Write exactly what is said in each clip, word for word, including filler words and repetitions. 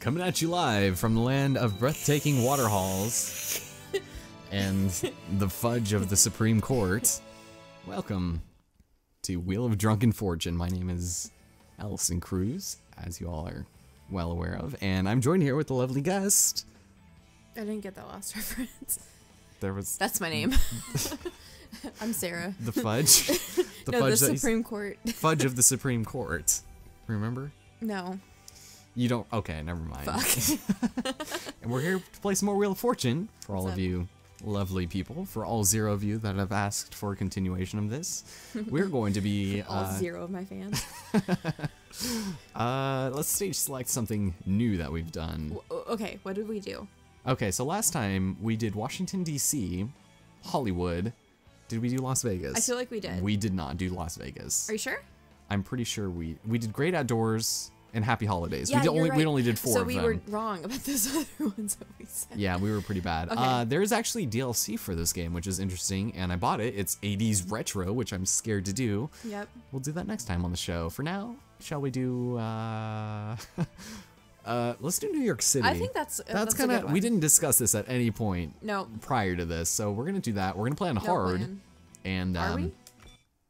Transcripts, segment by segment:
Coming at you live from the land of breathtaking waterfalls and the fudge of the Supreme Court. Welcome to Wheel of Drunken Fortune. My name is Elison Cruz, as you all are well aware of, and I'm joined here with the lovely guest. I didn't get that last reference. There was. That's my name. I'm Sarah. The fudge. The no, fudge the Supreme Court. Fudge of the Supreme Court. Remember? No. You don't. Okay, never mind. Fuck. And we're here to play some more Wheel of Fortune for all What's of up? you lovely people. For all zero of you that have asked for a continuation of this, we're going to be all uh, zero of my fans. uh, let's stage select something new that we've done. W okay, what did we do? Okay, so last time we did Washington D C, Hollywood. Did we do Las Vegas? I feel like we did. We did not do Las Vegas. Are you sure? I'm pretty sure we we did Great Outdoors and Happy Holidays. Yeah, we did only right. we only did four so of we them. So we were wrong about those other ones that we said. Yeah, we were pretty bad. Okay. Uh, there's actually D L C for this game, which is interesting, and I bought it. It's eighties retro, which I'm scared to do. Yep. We'll do that next time on the show. For now, shall we do? Uh... Uh, let's do New York City. I think that's uh, that's, that's kind of we didn't discuss this at any point no. prior to this, so we're gonna do that. We're gonna play on no hard, plan. and um, Are we?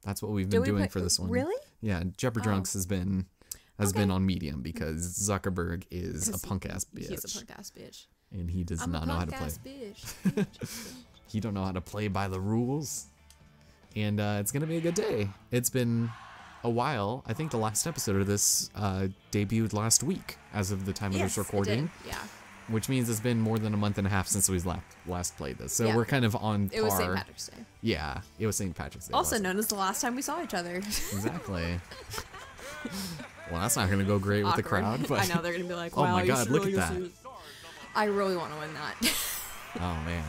that's what we've been Did doing we for this one. Really? Yeah, Jepper Drunks oh. has been has okay. been on medium because Zuckerberg is a punk ass bitch. He's a punk ass bitch, and he does I'm not a punk know how to play. Bitch. He don't know how to play by the rules, and uh, it's gonna be a good day. It's been a while. I think the last episode of this uh, debuted last week, as of the time yes, of this recording. It did. Yeah. Which means it's been more than a month and a half since we last last played this, so yeah. we're kind of on par. It was Saint Patrick's Day. Yeah, it was Saint Patrick's Day. Also known as the last time we saw each other. Exactly. Well, that's not going to go great Awkward. with the crowd. But I know they're going to be like, wow, "Oh my God, look really at that!" I really want to win that. Oh man,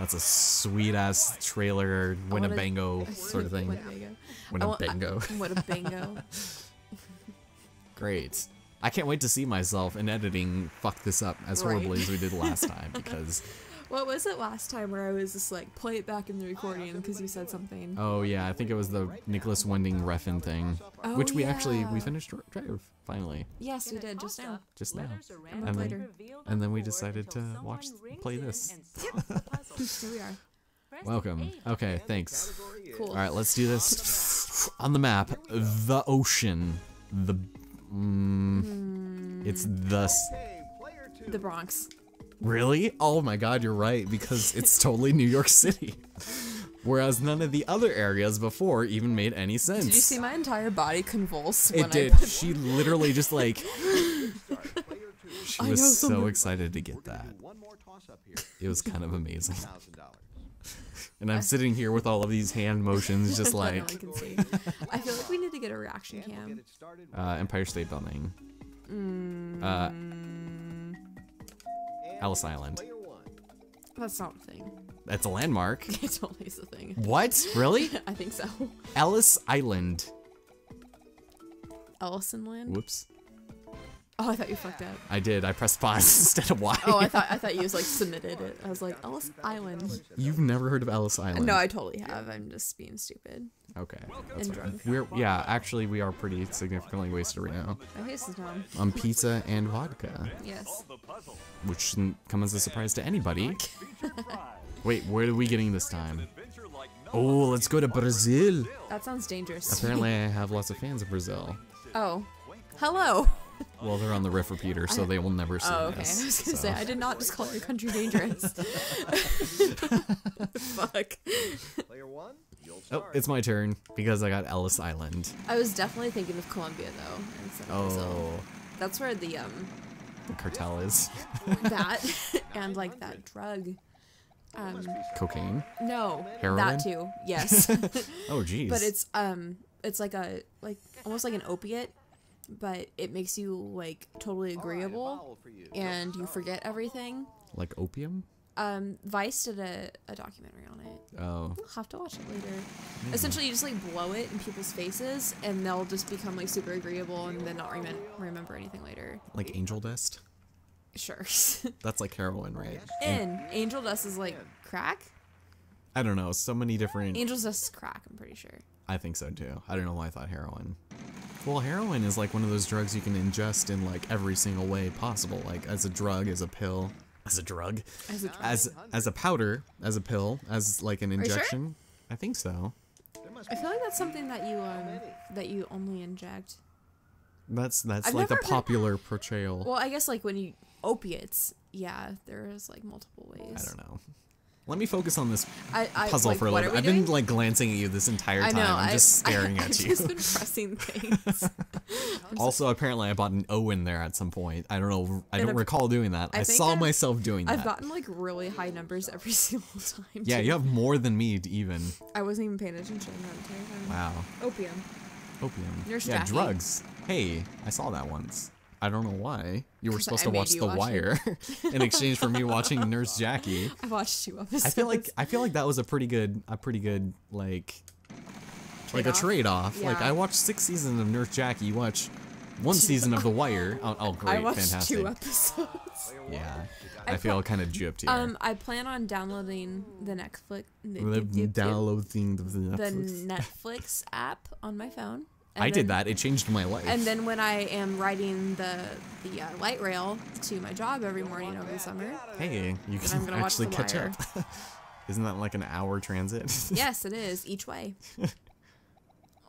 that's a sweet ass trailer, Winnebago wanna, sort of thing. Winnebago. Winnebago. Winnebago. Great. I can't wait to see myself in editing fuck this up as right. horribly as we did last time, because... What was it last time where I was just like, play it back in the recording because you said something? Oh yeah, I think it was the Nicholas Winding Refn thing. Oh, which we yeah. actually, we finished Drive, finally. Yes, we did, just now. Just now. And then, and then we decided to watch, play this. Here we are. Welcome. Okay, thanks. Cool. Alright, let's do this. On the map, the ocean. The... Mm, it's the... The Bronx. Really? Oh my God, you're right, because it's totally New York City. Whereas none of the other areas before even made any sense. Did you see my entire body convulse when I... It did. She literally just like... She was so excited to get that. It was kind of amazing. And I'm sitting here with all of these hand motions, just like... I feel like we need to get a reaction cam. Uh, Empire State Building. Mm. Uh, Ellis Island. That's not a thing. That's a landmark. It's always a thing. What? Really? I think so. Ellis Island. Ellison Land? Whoops. Oh, I thought you fucked up. I did. I pressed pause instead of Y. Oh, I thought I thought you was like submitted it. I was like, Ellis Island. You've never heard of Ellis Island? No, I totally have. I'm just being stupid. Okay. And drunk. We're yeah, actually we are pretty significantly wasted right now. My face is gone. On pizza and vodka. Yes. Which shouldn't come as a surprise to anybody. Wait, where are we getting this time? Oh, let's go to Brazil. That sounds dangerous. Apparently, I have lots of fans of Brazil. Oh, hello. Well, they're on the riff repeater, so they will never see this. Oh, okay. This, I was gonna so. say, I did not just call your country dangerous. Fuck. Player one, you'll start. Oh, it's my turn, because I got Ellis Island. I was definitely thinking of Colombia, though. Instead of Brazil. Oh. That's where the, um... the cartel is. That, and, like, that drug. Um... Cocaine? No. Heroin? That, too. Yes. Oh, jeez. But it's, um, it's like a, like, almost like an opiate. But it makes you like totally agreeable, right, you. and you forget everything. Like opium? Um, Vice did a, a documentary on it. Oh. I'll have to watch it later. Mm. Essentially, you just like blow it in people's faces, and they'll just become like super agreeable, and then not rem remember anything later. Like angel dust? Sure. That's like heroin, right? And angel dust is like crack? I don't know. So many different. Angel dust is crack, I'm pretty sure. I think so too. I don't know why I thought heroin. Well, heroin is like one of those drugs you can ingest in like every single way possible, like as a drug, as a pill, as a drug, as a, as, as a powder, as a pill, as like an injection. Are you sure? I think so. I feel like that's something that you um that you only inject. That's that's I've like the popular heard... portrayal. Well, I guess like when you opiates, yeah, there's like multiple ways. I don't know. Let me focus on this I, I, puzzle like, for a little bit. I've doing? been like glancing at you this entire time. I know, I'm just I, staring I, at I've you. I've just been pressing things. Also, sorry. Apparently I bought an O in there at some point. I don't know. I don't I've, recall doing that. I, I saw I've, myself doing that. I've gotten like really high numbers every single time. Yeah, too. You have more than me to even. I wasn't even paying attention that entire time. Wow. Opium. Opium. Nurse yeah, Jackie. Drugs. Hey, I saw that once. I don't know why. You were supposed I to watch The watch Wire in exchange for me watching Nurse Jackie. I watched two episodes. I feel like I feel like that was a pretty good a pretty good like trade like off. a trade off. Yeah. Like I watched six seasons of Nurse Jackie, you watch one season of The Wire. Oh, oh great, I watched fantastic. two episodes. Yeah. I, I feel kind of duped here. Um I plan on downloading the Netflix downloading the Netflix. the Netflix app on my phone. And I then, did that. It changed my life. And then when I am riding the the uh, light rail to my job every morning over the summer, hey, you can I'm gonna actually watch catch wire. up. Isn't that like an hour transit? Yes, it is each way.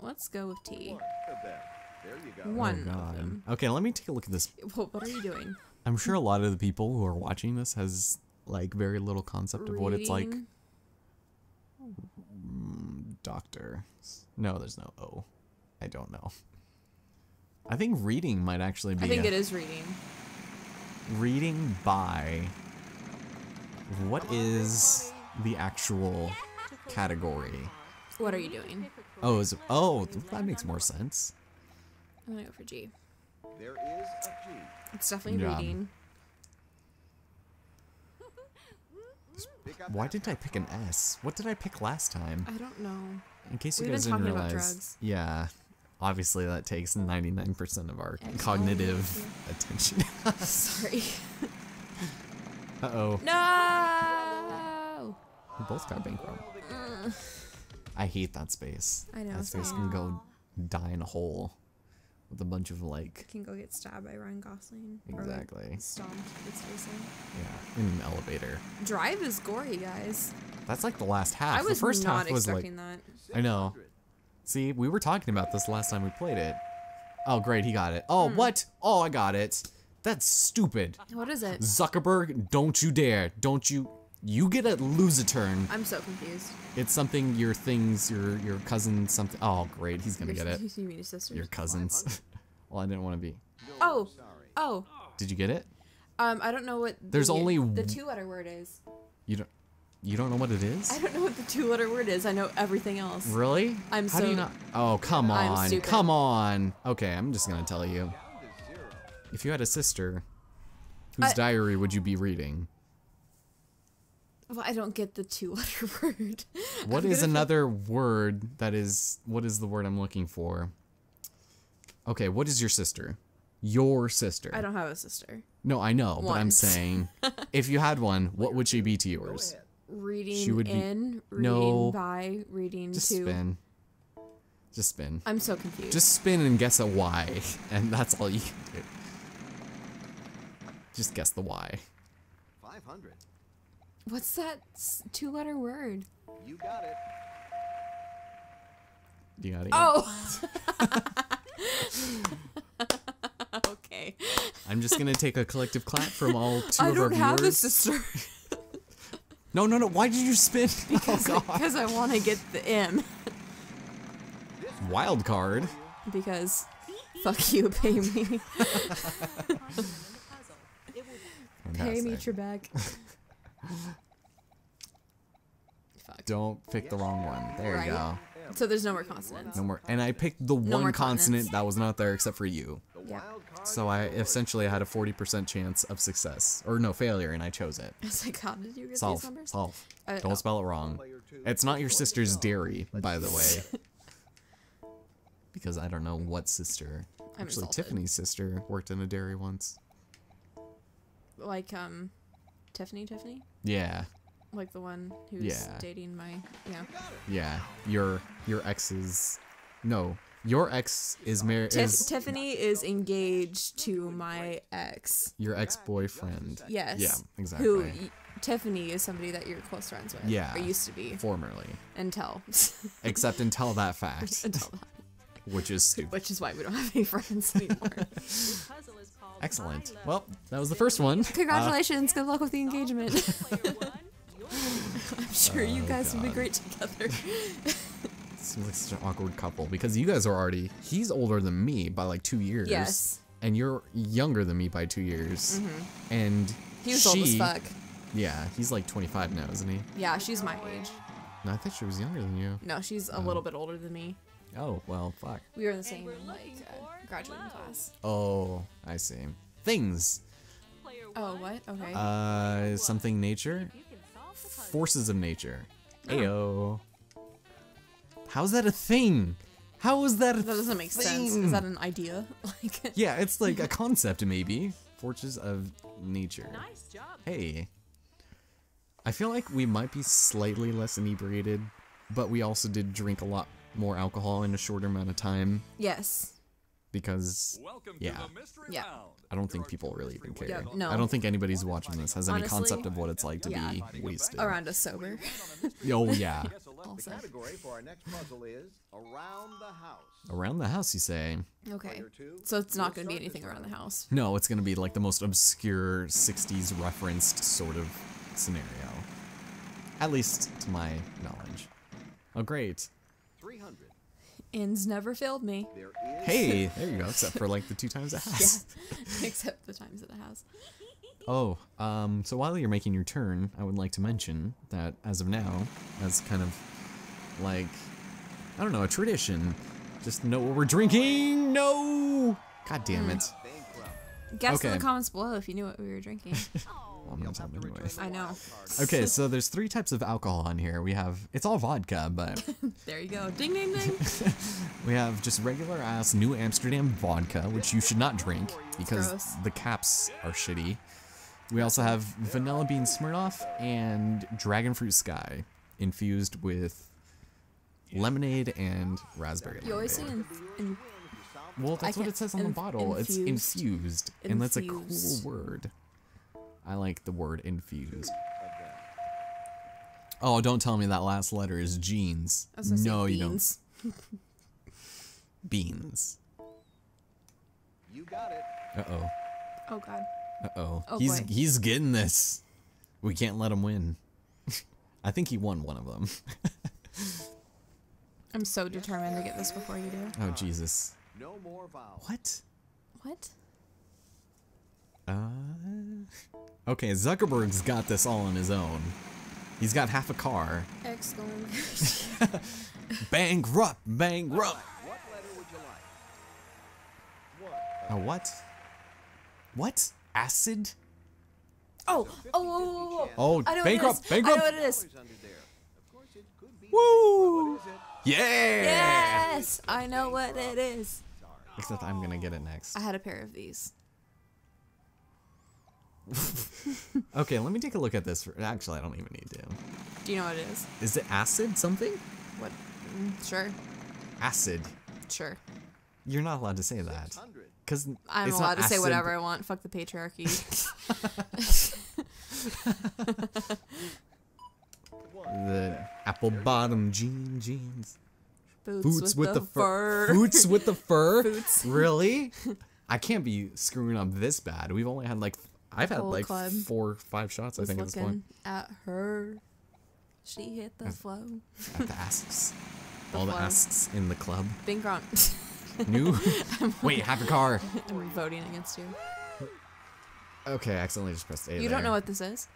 Let's go with T. There you go. One oh, God. of them. Okay, let me take a look at this. Well, what are you doing? I'm sure a lot of the people who are watching this has like very little concept Reading. of what it's like. Doctor. No, there's no O. I don't know. I think reading might actually be. I think it is reading. Reading by. What is the actual category? What are you doing? Oh, is it, oh, that makes more sense. I'm gonna go for G. There is a G. It's definitely yeah. reading. Why didn't I pick an S? What did I pick last time? I don't know. In case you We've guys been didn't talking realize, about drugs. yeah. Obviously, that takes ninety-nine percent of our Excellent. cognitive attention. Sorry. Uh-oh. No! We both got bankrupt. Uh, I hate that space. I know. That space can go die in a hole with a bunch of, like... Can go get stabbed by Ryan Gosling. Exactly. Or, like, stomped its face in. Yeah, in an elevator. Drive is gory, guys. That's like the last half. I was the first not half was expecting like, that. I know. See, we were talking about this last time we played it. Oh, great, he got it. Oh, hmm. what? Oh, I got it. That's stupid. What is it? Zuckerberg, don't you dare. Don't you... You get to lose a turn. I'm so confused. It's something your things, your your cousin, something. Oh, great, he's gonna your, get it. You mean your sisters? Your cousins. Well, I didn't want to be. Oh, oh. Did you get it? Um, I don't know what. There's the, only the two-letter word is. You don't. You don't know what it is? I don't know what the two-letter word is. I know everything else. Really? I'm How so. Do you not? Oh, come on, come on. Okay, I'm just gonna tell you. If you had a sister, whose I, diary would you be reading? Well, I don't get the two-letter word. What is another word that is... What is the word I'm looking for? Okay, what is your sister? Your sister. I don't have a sister. No, I know, Once. but I'm saying... If you had one, what would she be to yours? Reading she would in, be, reading no, by, reading just to... Just spin. Just spin. I'm so confused. Just spin and guess a Y, and that's all you can do. Just guess the Y. five hundred. What's that two-letter word? You got it. You got it. Oh. Okay. I'm just gonna take a collective clap from all two I of our viewers. I don't have a sister. no, no, no. Why did you spin? Because, oh, God. Because I want to get the M. Wild card. Because, fuck you, pay me. Pay me, Trebek. Fuck. Don't pick the wrong one. There right. you go. So there's no more consonants. No more. And I picked the no one consonant that was not there except for you. Yeah. So I essentially had a forty percent chance of success. Or no, failure, and I chose it. I was like, how did you get Solve. these numbers? Solve. Uh, Don't oh. spell it wrong. It's not your sister's dairy, by the way. Because I don't know what sister. I'm Actually, insulted. Tiffany's sister worked in a dairy once. Like, um... Tiffany, Tiffany? Yeah. Like the one who's yeah. dating my, yeah. Yeah, your your ex's, no, your ex is married. Tif- Tiffany is engaged to my ex. Your ex-boyfriend. Yes. Yeah, exactly. Who, y- Tiffany is somebody that you're close friends with. Yeah. Or used to be. Formerly. Until. Except until that fact. Until that. Which is stupid. Which is why we don't have any friends anymore. Excellent. Well, that was the first one. Congratulations. Uh, Good luck with the engagement. I'm sure oh, you guys God. would be great together. Seems like such an awkward couple because you guys are already, he's older than me by like two years. Yes. And you're younger than me by two years. Mm-hmm. And he was she, old as fuck. Yeah, he's like twenty-five now, isn't he? Yeah, she's my age. No, I think she was younger than you. No, she's a oh. little bit older than me. Oh, well, fuck. We were in the same, like, uh, graduating low. class. Oh, I see. Things. Oh, what? Okay. Uh, something nature? Forces of nature. Oh. Ayo. How's that a thing? How is that a thing? That doesn't make sense. Is that an idea? Like. Yeah, it's like a concept, maybe. Forces of nature. Nice job. Hey. I feel like we might be slightly less inebriated, but we also did drink a lot more alcohol in a shorter amount of time. Yes. Because, Welcome yeah. To the mystery yeah. round. I don't think people really even care. Yeah, no. I don't think anybody's watching this has Honestly, any concept of what it's like to yeah. be wasted. Around us sober. Oh, yeah. Also. Around the house, you say? Okay. So it's not going to be anything around the house. No, it's going to be like the most obscure sixties referenced sort of scenario. At least to my knowledge. Oh, great. Ends never failed me. Hey, there you go. Except for like the two times it has. Yeah. Except the times that it has. Oh, um, so while you're making your turn, I would like to mention that as of now, as kind of like, I don't know, a tradition. Just know what we're drinking. No. God damn it. Guess okay. in the comments below if you knew what we were drinking. Well, I'm not telling anyway. I know. Okay, so there's three types of alcohol on here. We have, it's all vodka, but. There you go. Ding, ding, ding. We have just regular ass New Amsterdam vodka, which you should not drink because the caps are shitty. We also have vanilla bean Smirnoff and dragon fruit Sky infused with lemonade and raspberry lemonade. You always say in, in Well, that's what it says on the bottle. Infused. It's infused, infused, and that's a cool word. I like the word infused. Oh, don't tell me that last letter is jeans. I was gonna no, say beans. You don't. Beans. You got it. Uh oh. Oh god. Uh oh. oh he's boy. he's getting this. We can't let him win. I think he won one of them. I'm so determined to get this before you do. Oh Jesus. No more vowels. What? What? Uh, okay, Zuckerberg's got this all on his own. He's got half a car. Excellent. Bankrupt, bankrupt. What letter would you like? What? A what? What? Acid? Oh, oh, oh, oh, oh. Oh, bankrupt, bankrupt. I know what it is. Woo! Yeah! Yes! I know what it is. Except I'm gonna get it next. I had a pair of these. Okay, let me take a look at this. Actually, I don't even need to. Do you know what it is? Is it acid something? What? Sure. Acid. Sure. You're not allowed to say that. Cause I'm allowed to acid. Say whatever I want. Fuck the patriarchy. The apple bottom jean jeans. Boots, boots with, with the, the fur. fur. Boots with the fur? Boots. Really? I can't be screwing up this bad. We've only had like... I've had like club. four, five shots, I think, at this point. At her, she hit the at, flow. At the asks, the all flow. The asks in the club. Bing Gronk. New. Wait, have a car. I'm voting against you. Okay, I accidentally just pressed A. You there. Don't know what this is.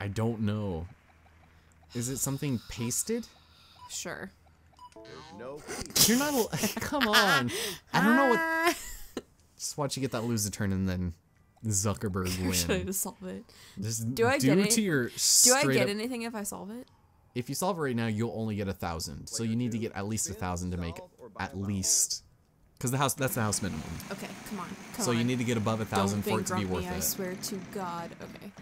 I don't know. Is it something pasted? Sure. No. You're not. A, come on. I don't know what. Just watch you get that lose a turn and then. Zuckerberg win. Should I just solve it? Just do I get it? To your do I get anything if I solve it? If you solve it right now, you'll only get a thousand. So you need to get at least a thousand to make at least, because the house that's the house minimum. Okay, come on. Come so on. You need to get above a thousand for it to be grumpy, worth it. I swear to God. Okay.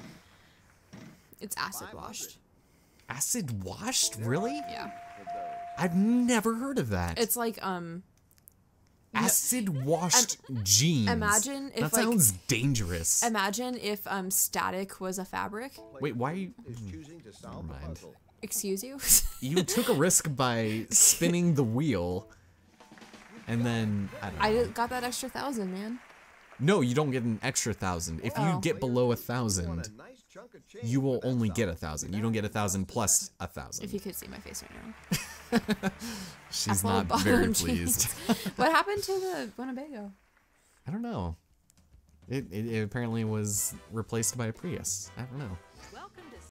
It's acid washed. Acid washed? Really? Yeah. I've never heard of that. It's like, um... acid washed um, jeans. Imagine if, that like, sounds dangerous. Imagine if um static was a fabric. Wait, why are you... Never mind. Excuse you? You took a risk by spinning the wheel, and then... I don't know. I got that extra thousand, man. No, you don't get an extra thousand. If you oh. get below a thousand, you will only get a thousand. You don't get a thousand plus a thousand. If you could see my face right now. She's not very pleased. What happened to the Winnebago? I don't know. It, it, it apparently was replaced by a Prius. I don't know.